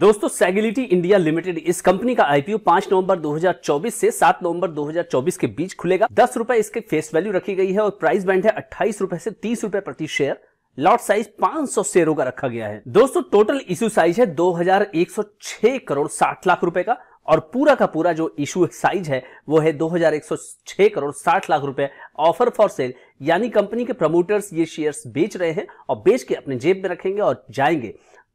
दोस्तों Sagility India limited इस company का आईपीओ 5 नवंबर 2024 से 7 नवंबर 2024 के बीच खुलेगा। 10 रुपए इसके फेस वैल्यू रखी गई है और प्राइस बैंड है 28 रुपए से 30 रुपए प्रति शेयर। लॉट साइज 500 शेयरों का रखा गया है। दोस्तों टोटल इश्यू साइज है 2106 करोड़ 60 लाख रुपए का और पूरा का पूरा जो इशू साइज है वो है 2106 करोड़ 60 लाख रुपए। ऑफर फॉर सेल यानी कंपनी के प्रमोटर्स ये शेयर्स बेच रहे हैं और बेच के अपने जेब में रखेंगे और जाएंगे।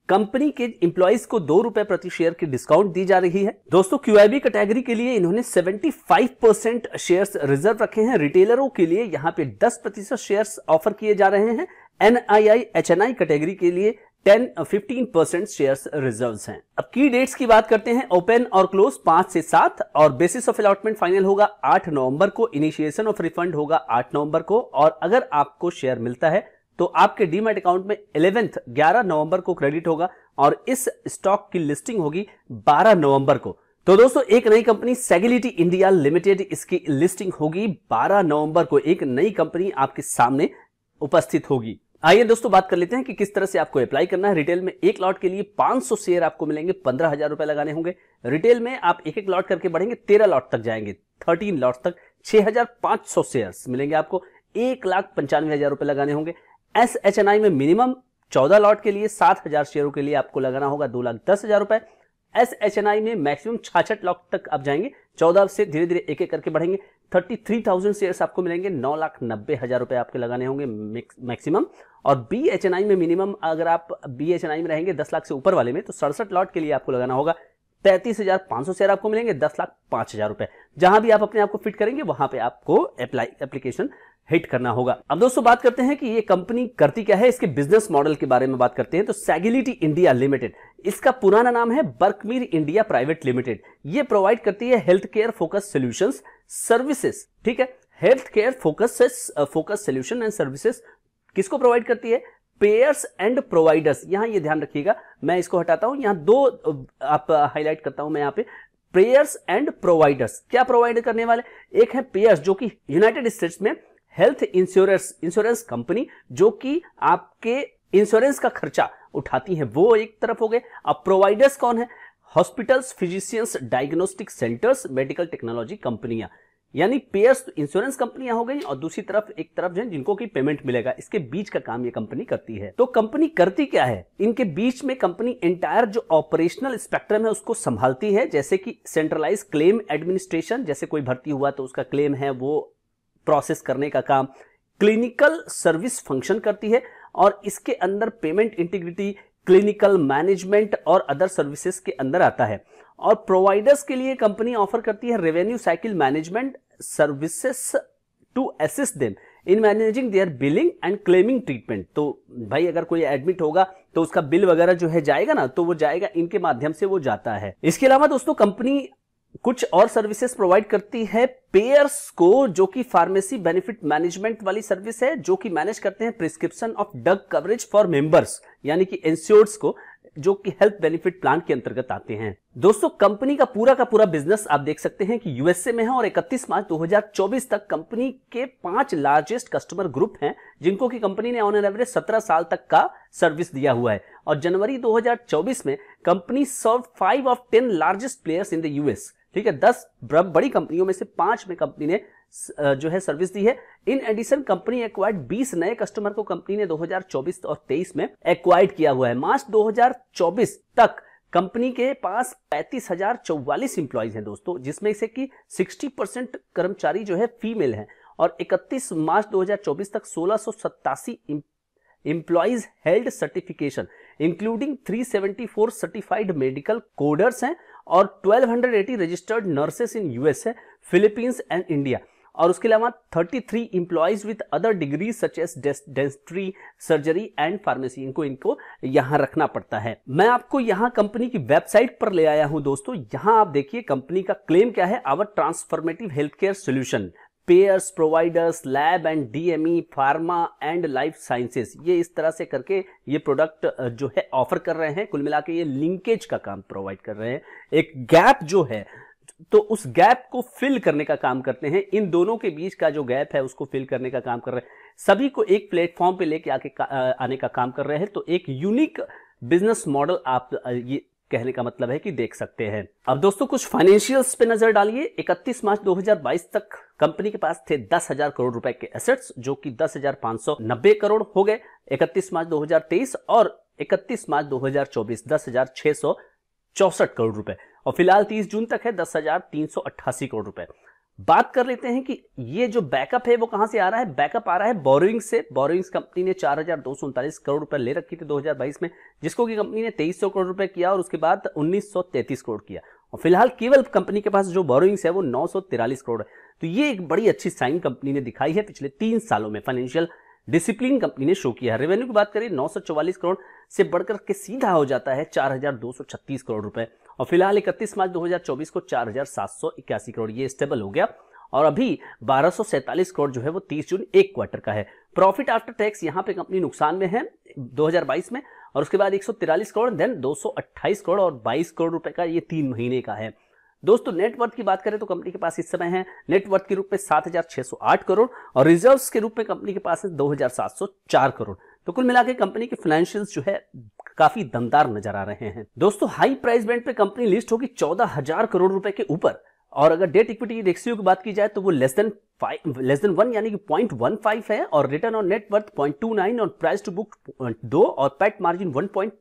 कंपनी के एम्प्लॉइज को 2 रुपए प्रति शेयर की डिस्काउंट दी जा रही है। दोस्तों क्यूआईबी कैटेगरी के लिए इन्होंने 75% शेयर्स रिजर्व रखे हैं। रिटेलरों के लिए यहाँ पे 10% शेयर्स ऑफर किए जा रहे हैं। एनआईआई एचएनआई कैटेगरी के लिए 10-15% शेयर्स रिजर्व्स हैं। अब की डेट्स की बात करते हैं। ओपन और क्लोज 5 से 7 और बेसिस ऑफ अलॉटमेंट फाइनल होगा 8 नवंबर को। इनिशिएशन ऑफ रिफंड होगा 8 नवंबर को और अगर आपको शेयर मिलता है तो आपके डीमैट अकाउंट में 11 नवंबर को क्रेडिट होगा और इस स्टॉक की लिस्टिंग होगी 12 नवंबर को। तो दोस्तों एक नई कंपनी सैगिलिटी इंडिया लिमिटेड, इसकी लिस्टिंग होगी 12 नवंबर को। एक नई कंपनी आपके सामने उपस्थित होगी। आइए दोस्तों बात कर लेते हैं कि किस तरह से आपको अप्लाई करना है। रिटेल में एक लॉट के लिए 500 शेयर आपको मिलेंगे, 15,000 रुपए लगाने होंगे। रिटेल में आप एक एक लॉट करके बढ़ेंगे, 13 लॉट तक जाएंगे, 13 लॉट तक 6,500 शेयर्स मिलेंगे आपको, 1,95,000 रुपए लगाने होंगे। एसएचएनआई में मिनिमम 14 लॉट के लिए 7,000 शेयरों के लिए आपको लगाना होगा 2,10,000 रुपए। एसएचएनआई में मैक्सिमम 66 लॉट तक आप जाएंगे, 14 से धीरे धीरे एक एक करके बढ़ेंगे। 33,000 शेयर्स आपको मिलेंगे, 9,90,000 रुपए आपके लगाने होंगे मैक्सिमम। और बीएचएनआई में मिनिमम, अगर आप बीएचएनआई में रहेंगे 10 लाख से ऊपर वाले में, तो 67 लॉट के लिए आपको लगाना होगा 33,500 शेयर आपको मिलेंगे, 10,05,000 रुपए। जहां भी आप अपने आप को फिट करेंगे वहां पे आपको एप्लीकेशन हिट करना होगा। अब दोस्तों बात करते हैं कि ये कंपनी करती क्या है, इसके बिजनेस मॉडल के बारे में बात करते हैं। तो सैगिलिटी इंडिया लिमिटेड, इसका पुराना नाम है बर्कमीर इंडिया प्राइवेट लिमिटेड। ये प्रोवाइड करती है health care focus solutions services, ठीक है। Health care focus solution and services किसको प्रोवाइड करती है? Payers and providers. यहां ये ध्यान रखिएगा, मैं इसको हटाता हूं, यहां दो आप हाईलाइट करता हूं मैं यहाँ पे। पेयर्स एंड प्रोवाइडर्स क्या प्रोवाइड करने वाले? एक है पेयर्स जो कि यूनाइटेड स्टेट्स में हेल्थ इंश्योरेंस कंपनी जो कि आपके इंश्योरेंस का खर्चा उठाती है, वो एक तरफ हो गए। अब प्रोवाइडर्स कौन है? Hospitals, physicians, diagnostic centres, medical technology कंपनियां। यानी पेयर्स इंश्योरेंस कंपनियां हो गई और दूसरी तरफ एक तरफ जो जिनको की पेमेंट मिलेगा, इसके बीच का काम ये कंपनी करती है। तो कंपनी करती क्या है? इनके बीच में कंपनी एंटायर जो ऑपरेशनल स्पेक्ट्रम है उसको संभालती है, जैसे कि सेंट्रलाइज क्लेम एडमिनिस्ट्रेशन, जैसे कोई भर्ती हुआ तो उसका क्लेम है वो प्रोसेस करने का काम। क्लिनिकल सर्विस फंक्शन करती है और इसके अंदर पेमेंट इंटीग्रिटी, क्लिनिकल मैनेजमेंट और अदर सर्विसेज के अंदर आता है। और प्रोवाइडर्स के लिए कंपनी ऑफर करती है revenue cycle management services to assist them in managing their billing and claiming treatment. तो भाई अगर कोई एडमिट होगा तो उसका बिल वगैरह जो है जाएगा ना, तो वो जाएगा इनके माध्यम से वो जाता है। इसके अलावा दोस्तों कंपनी कुछ और सर्विसेज प्रोवाइड करती है पेयर्स को, जो कि फार्मेसी बेनिफिट मैनेजमेंट वाली सर्विस है, जो कि मैनेज करते हैं prescription of drug coverage for members, यानी कि इंश्योर्ड्स को, जो कि हेल्थ बेनिफिट प्लान के अंतर्गत आते हैं। दोस्तों कंपनी का पूरा बिजनेस आप देख सकते हैं कि यूएसए में है और 31 मार्च 2024 तक कंपनी के 5 लार्जेस्ट कस्टमर ग्रुप हैं, जिनको कि कंपनी ने ऑन एन एवरेज 17 साल तक का सर्विस दिया हुआ है। और जनवरी 2024 में company serve 5 of 10 largest players in the US, ठीक है। 10 बड़ी कंपनियों में से 5 में कंपनी ने जो है सर्विस दी है। इन एडिशन कंपनी एक्वायर्ड 20 नए कस्टमर को कंपनी ने 2024 और 23 में एक्वायर्ड किया हुआ है। मार्च 2024 तक कंपनी के पास 35,044 इंप्लॉइज हैं दोस्तों, जिसमें से कि 60% कर्मचारी जो है फीमेल हैं। और 31 मार्च 2024 तक 1,687 employees held certification including 374 certified medical coders हैं और 1280 registered nurses in USA, Philippines and India. और उसके अलावा 33 employees with other degree such as dentistry, surgery and pharmacy, इनको यहाँ रखना पड़ता है। मैं आपको यहाँ कंपनी की वेबसाइट पर ले आया हूँ दोस्तों। यहाँ आप देखिए कंपनी का क्लेम क्या है, our transformative health care solution payers, providers, lab and DME, pharma and life sciences, ये इस तरह से करके ये प्रोडक्ट जो है ऑफर कर रहे हैं। कुल मिला के ये लिंकेज का काम प्रोवाइड कर रहे हैं, एक गैप जो है, तो उस गैप को फिल करने का काम करते हैं। इन दोनों के बीच का जो गैप है उसको फिल करने का काम कर रहे हैं, सभी को एक प्लेटफॉर्म पे लेके आने का काम कर रहे हैं। तो एक यूनिक बिजनेस मॉडल आप ये कहने का मतलब है कि देख सकते हैं। अब दोस्तों कुछ फाइनेंशियल्स पे नजर डालिए। 31 मार्च 2022 तक कंपनी के पास थे 10,000 करोड़ रुपए के एसेट्स, जो कि 10,590 करोड़ हो गए 31 मार्च 2023 और 31 मार्च 2024 10,664 करोड़ रुपए, और फिलहाल 30 जून तक है 10,388 करोड़ रुपए। बात कर लेते हैं कि ये जो बैकअप है वो कहां से आ रहा है। बैकअप आ रहा है बोरोइंग से। बोरोइंग्स कंपनी ने 4,239 करोड़ रुपए ले रखी थी 2022 में, जिसको कि कंपनी ने 2,300 करोड़ रुपए किया और उसके बाद 1,933 करोड़ किया, और फिलहाल केवल कंपनी के पास जो बोरोइंग्स है वो 943 करोड़ है। तो ये एक बड़ी अच्छी साइन कंपनी ने दिखाई है पिछले 3 सालों में। फाइनेंशियल डिसिप्लिन कंपनी ने शो किया है। रेवेन्यू की बात करें 944 करोड़ से बढ़कर के सीधा हो जाता है 4,236 करोड़ रुपए, और फिलहाल 31 मार्च 2024 को 4,781 करोड़, ये स्टेबल हो गया। और अभी 1,247 करोड़ जो है वो 30 जून एक क्वार्टर का है। प्रॉफिट आफ्टर टैक्स यहाँ पे कंपनी नुकसान में है 2022 में, और उसके बाद 143 करोड़, देन 228 करोड़ और 22 करोड़ रुपए का ये 3 महीने का है। दोस्तों नेटवर्थ की बात करें तो कंपनी के पास इस समय है नेटवर्थ के रूप में 7,608 करोड़ और रिजर्व्स के रूप में कंपनी के पास है 2,704 करोड़। तो कुल मिलाकर कंपनी के फाइनेंशियल्स जो है काफी दमदार नजर आ रहे हैं। दोस्तों हाई प्राइस बैंड पे कंपनी लिस्ट होगी 14,000 करोड़ रुपए के ऊपर, और अगर डेट इक्विटी रेशियो की बात की जाए तो वो लेस देन 1 यानी कि 0.15 है, और रिटर्न ऑन नेटवर्थ 0.29 और प्राइस टू बुक 2 और पैट मार्जिन 1.82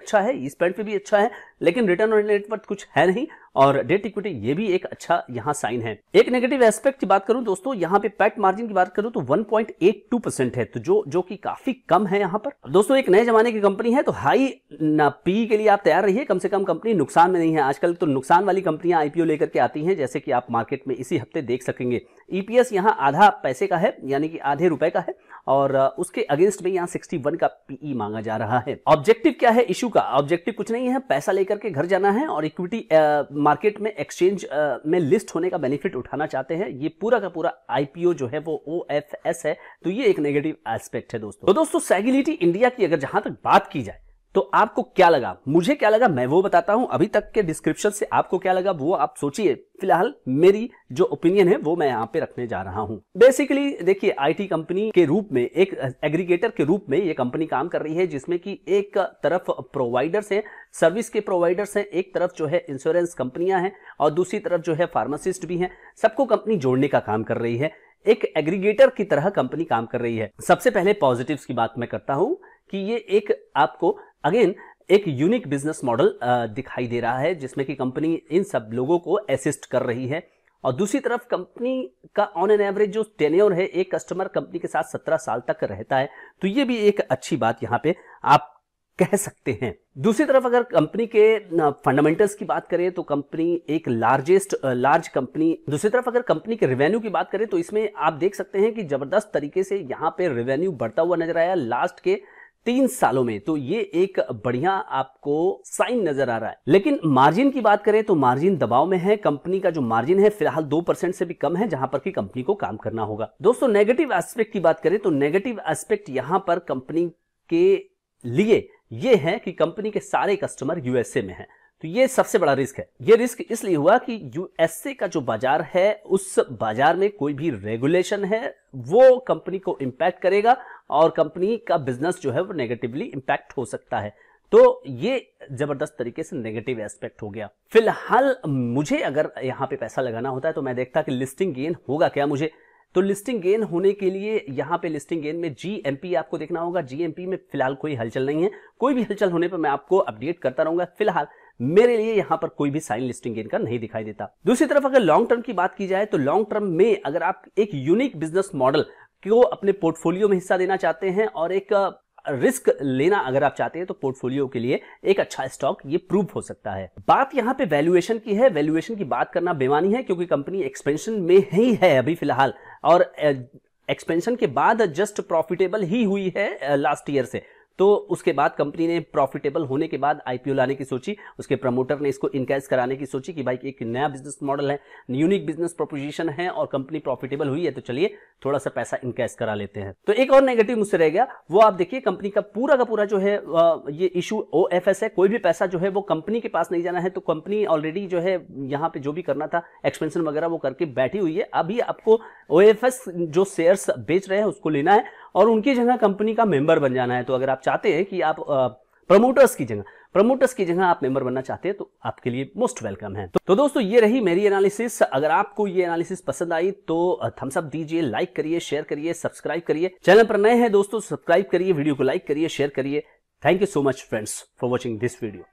अच्छा है, इस पॉइंट पे भी अच्छा है, लेकिन रिटर्न ऑन नेटवर्थ कुछ है नहीं और डेट इक्विटी ये भी एक अच्छा यहाँ साइन है। एक नेगेटिव एस्पेक्ट की बात करूं दोस्तों, यहाँ पे पैट मार्जिन की बात करूं तो 1.82% है, तो जो कि काफी कम है यहाँ पर। दोस्तों एक नए जमाने की कंपनी है तो हाई ना पी के लिए आप तैयार रहिए, कम से कम कंपनी नुकसान में नहीं है। आजकल तो नुकसान वाली कंपनियां आईपीओ लेकर के आती हैं, जैसे कि आप मार्केट में इसी हफ्ते देख सकेंगे। ईपीएस यहाँ आधा पैसे का है यानी कि आधे रुपए का है, और उसके अगेंस्ट में यहाँ 61 का पीई मांगा जा रहा है। ऑब्जेक्टिव क्या है इशू का? ऑब्जेक्टिव कुछ नहीं है, पैसा लेकर के घर जाना है और इक्विटी मार्केट में एक्सचेंज में लिस्ट होने का बेनिफिट उठाना चाहते हैं। ये पूरा का पूरा आईपीओ जो है वो OFS है, तो ये एक नेगेटिव एस्पेक्ट है दोस्तों। तो दोस्तों सैगिलिटी इंडिया की अगर जहां तक बात की जाए तो आपको क्या लगा, मुझे क्या लगा मैं वो बताता हूं। अभी तक के डिस्क्रिप्शन से आपको क्या लगा वो आप सोचिए, फिलहाल मेरी जो ओपिनियन है वो मैं यहाँ पे रखने जा रहा हूँ। बेसिकली देखिए आईटी कंपनी के रूप में, एक एग्रीगेटर के रूप में ये कंपनी काम कर रही है, जिसमें कि एक तरफ प्रोवाइडर्स हैं, सर्विस के प्रोवाइडर्स हैं, एक तरफ जो है इंश्योरेंस कंपनियां हैं और दूसरी तरफ जो है फार्मासिस्ट भी हैं, सबको कंपनी जोड़ने का काम कर रही है। एक एग्रीगेटर की तरह कंपनी काम कर रही है। सबसे पहले पॉजिटिव्स की बात मैं करता हूँ कि ये एक आपको अगेन एक यूनिक बिजनेस मॉडल दिखाई दे रहा है, जिसमें कि कंपनी इन सब लोगों को असिस्ट कर रही है। और दूसरी तरफ कंपनी का ऑन एन एवरेज जो टेन्योर है, एक कस्टमर कंपनी के साथ 17 साल तक रहता है, तो ये भी एक अच्छी बात यहाँ पे आप कह सकते हैं। दूसरी तरफ अगर कंपनी के फंडामेंटल्स की बात करें तो कंपनी एक लार्ज कंपनी। दूसरी तरफ अगर कंपनी के रेवेन्यू की बात करें तो इसमें आप देख सकते हैं कि जबरदस्त तरीके से यहाँ पे रेवेन्यू बढ़ता हुआ नजर आया लास्ट के 3 सालों में, तो ये एक बढ़िया आपको साइन नजर आ रहा है। लेकिन मार्जिन की बात करें तो मार्जिन दबाव में है। कंपनी का जो मार्जिन है फिलहाल 2% से भी कम है, जहां पर कि कंपनी को काम करना होगा। दोस्तों नेगेटिव एस्पेक्ट की बात करें तो नेगेटिव एस्पेक्ट यहां पर कंपनी के लिए ये है कि कंपनी के सारे कस्टमर यूएसए में है, तो ये सबसे बड़ा रिस्क है। ये रिस्क इसलिए हुआ कि यूएसए का जो बाजार है उस बाजार में कोई भी रेगुलेशन है वो कंपनी को इम्पैक्ट करेगा और कंपनी का बिजनेस जो है वो नेगेटिवली इम्पैक्ट हो सकता है। तो ये जबरदस्त तरीके से नेगेटिव एस्पेक्ट हो गया। फिलहाल मुझे अगर यहाँ पे पैसा लगाना होता है तो मैं देखता कि लिस्टिंग गेन होगा क्या मुझे, तो लिस्टिंग गेन होने के लिए यहाँ पे लिस्टिंग गेन में GMP आपको देखना होगा। GMP में फिलहाल कोई हलचल नहीं है, कोई भी हलचल होने पर मैं आपको अपडेट करता रहूंगा। फिलहाल मेरे लिए यहाँ पर कोई भी साइन लिस्टिंग गेन का नहीं दिखाई देता। दूसरी तरफ अगर लॉन्ग टर्म की बात की जाए तो लॉन्ग टर्म में अगर आप एक यूनिक बिजनेस मॉडल को अपने पोर्टफोलियो में हिस्सा देना चाहते हैं और एक रिस्क लेना अगर आप चाहते हैं तो पोर्टफोलियो के लिए एक अच्छा स्टॉक ये प्रूव हो सकता है। बात यहाँ पे वैल्यूएशन की है। वैल्यूएशन की बात करना बेमानी है, क्योंकि कंपनी एक्सपेंशन में ही है अभी फिलहाल, और एक्सपेंशन के बाद जस्ट प्रॉफिटेबल ही हुई है लास्ट ईयर से। तो उसके बाद कंपनी ने प्रॉफिटेबल होने के बाद आईपीओ लाने की सोची, उसके प्रमोटर ने इसको इनकैश कराने की सोची कि भाई एक नया बिजनेस मॉडल है, यूनिक बिजनेस प्रोपोजिशन है और कंपनी प्रॉफिटेबल हुई है तो चलिए थोड़ा सा पैसा इनकैश करा लेते हैं। तो एक और नेगेटिव मुझसे रह गया वो आप देखिए, कंपनी का पूरा जो है ये इशू OFS है। कोई भी पैसा जो है वो कंपनी के पास नहीं जाना है, तो कंपनी ऑलरेडी जो है यहाँ पे जो भी करना था एक्सपेंशन वगैरह वो करके बैठी हुई है। अभी आपको OFS जो शेयर्स बेच रहे हैं उसको लेना है और उनकी जगह कंपनी का मेंबर बन जाना है। तो अगर आप चाहते हैं कि आप प्रमोटर्स की जगह प्रमोटर्स की जगह आप मेंबर बनना चाहते हैं तो आपके लिए मोस्ट वेलकम है। तो दोस्तों ये रही मेरी एनालिसिस। अगर आपको ये एनालिसिस पसंद आई तो थम्स अप दीजिए, लाइक करिए, शेयर करिए, सब्सक्राइब करिए। चैनल पर नए हैं दोस्तों, सब्सक्राइब करिए, वीडियो को लाइक करिए, शेयर करिए। Thank you so much friends for watching this video.